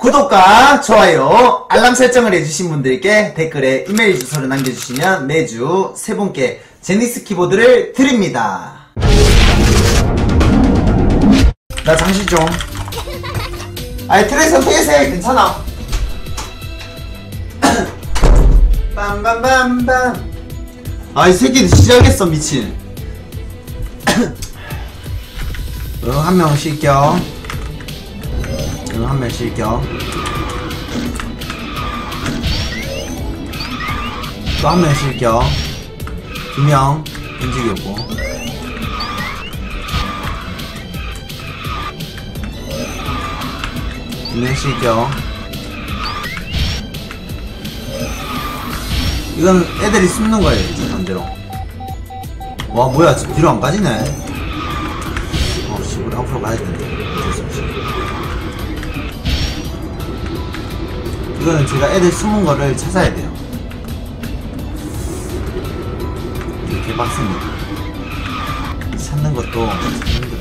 구독과 좋아요, 알람 설정을 해주신 분들께 댓글에 이메일 주소를 남겨주시면 매주 3분께 제닉스 키보드를 드립니다. 나 잠시 좀. 아니 트레이서 피해세, 괜찮아. 빰빰빰빰. 아이 새끼들 시작했어, 미친. 한 명 쉴 겸. 한 명 쉴 겸. 또 한 명 쉴 겸. 두 명 움직였고. 두 명 쉴 겸. 이건 애들이 숨는 거예요, 이제 반대로. 와, 뭐야, 지금 뒤로 안 빠지네. 우리 앞으로 가야 되는데. 이거는 제가 애들 숨은 거를 찾아야 돼요. 이렇게 빡셉니다. 찾는 것도 힘들어요.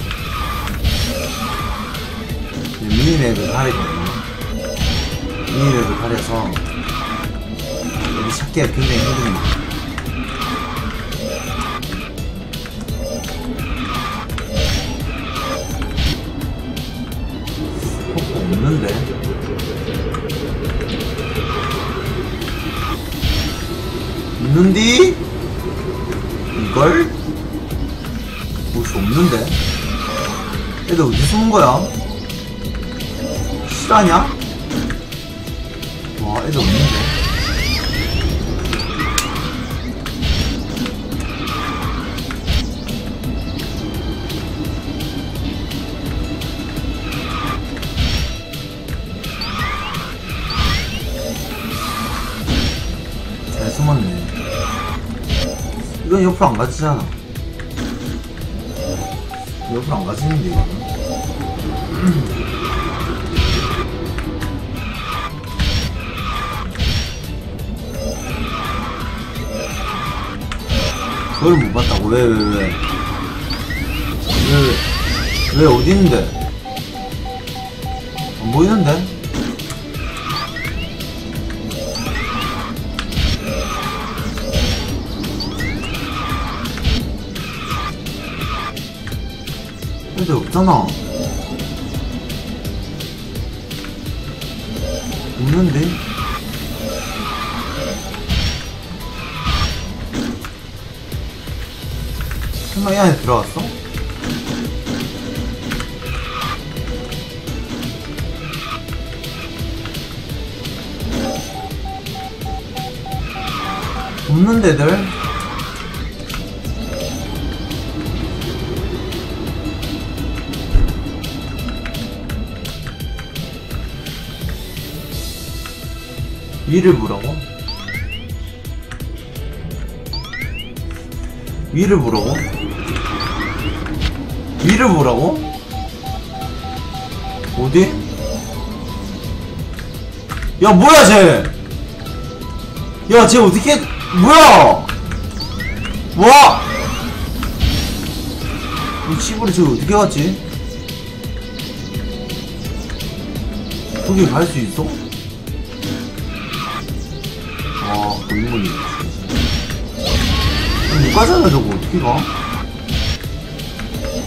미니맵을 가리거든요. 미니맵을 가려서 여기 찾기가 굉장히 힘듭니다. 없는데? 있는디? 이걸? 무엇이 없는데? 얘들 어디 숨은 거야? 실화냐? 와, 애들 없는데? 숨었네. 이건 옆으로 안 가지잖아. 옆으로 안 가지는데, 이거는. 그걸 못 봤다고. 왜 어디 있는데? 안 보이는데? 애들 없잖아. 없는데? 설마 이 안에 들어왔어? 없는데, 애들? 위를 보라고? 위를 보라고? 위를 보라고? 어디? 야 뭐야 쟤! 야 쟤 어떻게.. 뭐야! 와! 이 씨부리 쟤 어떻게 갔지? 거기 갈 수 있어? 아, 고인물이네. 못 가잖아, 저거. 어떻게 가?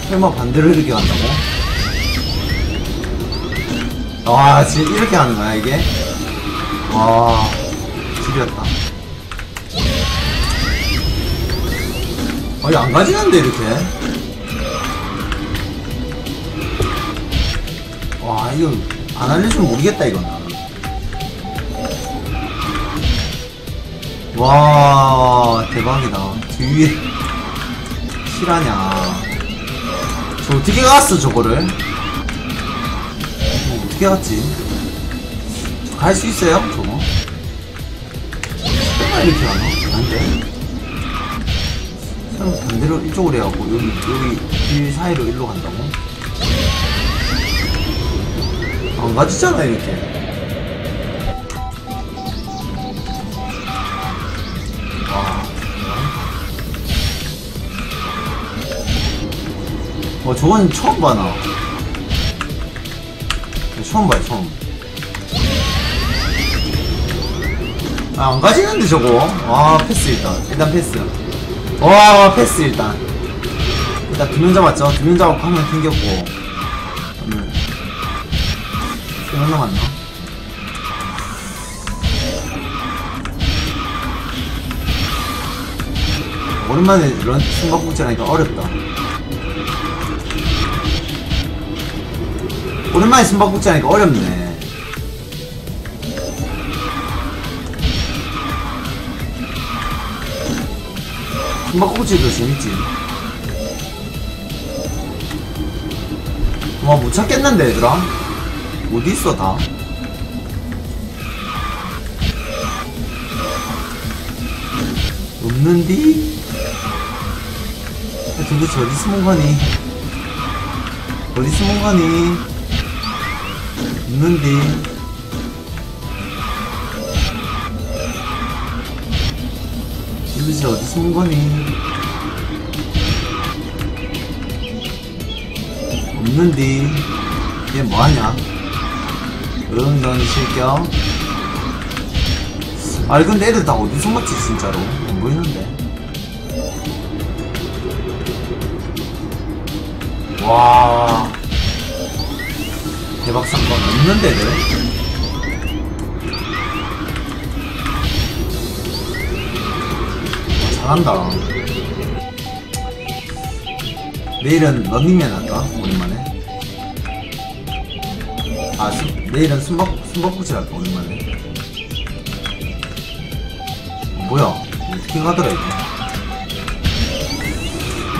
설마 반대로 이렇게 간다고? 아, 지금 이렇게 하는 거야, 이게? 와, 지렸다. 아니, 안 가지는데, 이렇게? 와, 이거, 안 알려주면 모르겠다, 이건. 와 대박이다. 뒤에 실화냐? 저 어떻게 갔어 저거를? 뭐 어떻게 갔지? 저 갈 수 있어요 저거? 설마 이렇게 하나? 안 돼. 설마 반대로 이쪽으로 해갖고 여기 길 사이로 일로 간다고? 안 가지잖아 이렇게. 저건 처음 봐요, 처음. 아, 안 가지는데 저거. 아, 패스 일단. 일단 패스. 와, 패스 일단. 일단 두 명 잡았죠. 두 명 잡았고 한 명 튕겼고. 세 명 남았나? 오랜만에 이런 숨바꼭질 하니까 어렵다. 오랜만에 숨바꼭질 하니까 어렵네. 숨바꼭질도 재밌지. 와, 못 찾겠는데 얘들아? 어디있어 다? 없는디? 야, 도대체 어디 숨어가니? 어디 숨어가니? 없는디? 도대체 어디 숨은거니? 없는디? 얘 뭐하냐? 넌 실격. 아니 근데 애들 다 어디 숨었지 진짜로? 안 보이는데. 와, 대박 사건. 없는데 애들? 잘한다. 내일은 런닝맨 할까? 오랜만에. 아, 내일은 숨바꼭질 할까? 오랜만에. 뭐야? 어떻게 가더라 이거.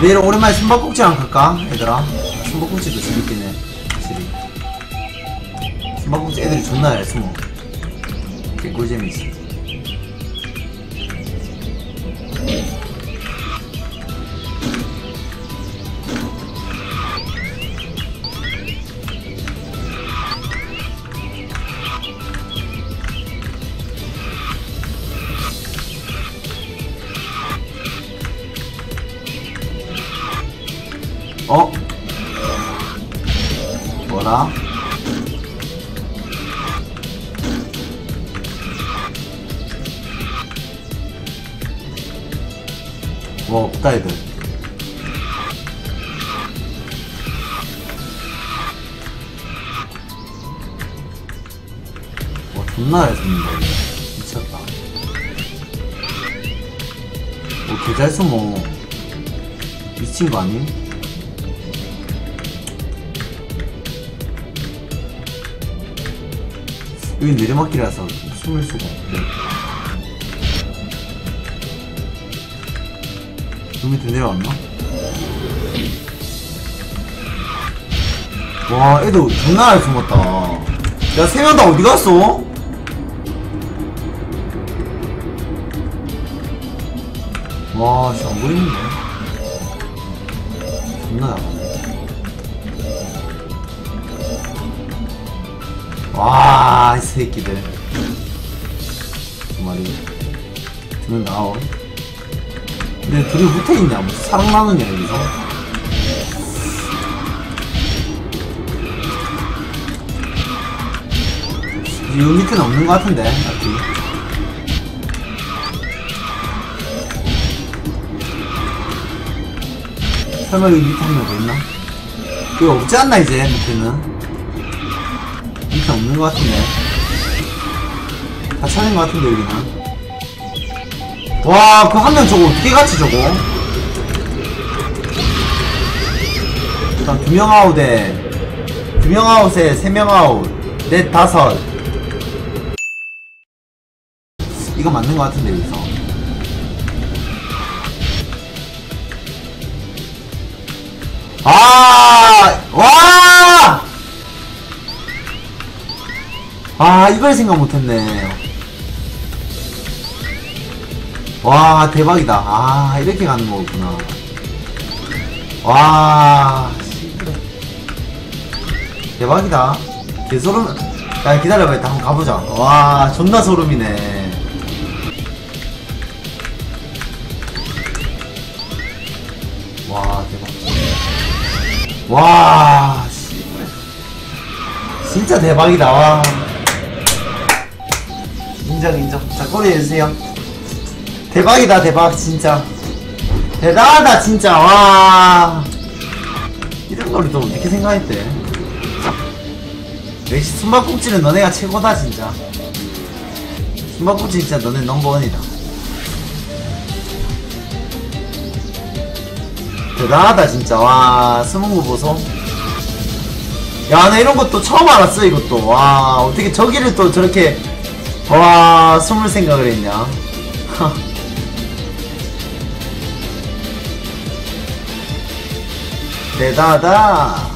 내일은 오랜만에 숨바꼭질 안 갈까? 얘들아, 숨바꼭질도 재밌긴 해. 확실히 숨바꼭질 애들이 존나 잘 숨어. 개꿀잼이 있어. 어? 뭐라? 뭐 없다 애들. 와, 존나 잘 숨는다 이거. 미쳤다. 뭐 개 잘 숨어. 미친 거 아님? 여기 내리막길이라서 숨을 수가 없네. 저 밑에 내려왔나? 와, 애들 존나 잘 숨었다. 야, 세 명 다 어디 갔어? 와, 진짜 안 보이는데. 존나 잘하네. 와, 이 새끼들. 두 마리. 둘은 나와. 근데 둘이 후퇴 있냐? 뭐, 사랑 나느냐, 여기서? 이 밑에는 없는 것 같은데, 딱히. 설마 여기 밑에 한 명 더 있나? 여기 없지 않나, 이제, 밑에는? 없는 것 같은데. 다 찾은 것 같은데 여기는. 와, 그 한 명 저거 어떻게 갔지 저거? 일단 두 명 아웃에 두 명 아웃에 세 명 아웃 넷 다섯. 이거 맞는 것 같은데 여기서. 아, 와! 아, 이걸 생각 못했네. 와, 대박이다. 아, 이렇게 가는 거구나. 와, 대박이다. 개 소름. 야, 기다려봐, 일단 한번 가보자. 와, 존나 소름이네. 와, 대박. 와, 진짜 대박이다. 와. 인정. 자, 꼬리 주세요. 대박이다, 대박. 진짜 대단하다, 진짜. 와, 이런 거를 또 어떻게 생각했대. 역시 숨바꼭질은 너네가 최고다. 진짜 숨바꼭질 진짜 너네 넘버원이다. 대단하다 진짜. 와, 스무고 보소. 야, 나 이런 것도 처음 알았어. 이것도. 와, 어떻게 저기를 또 저렇게, 와, 숨을 생각을 했냐. 대단하다.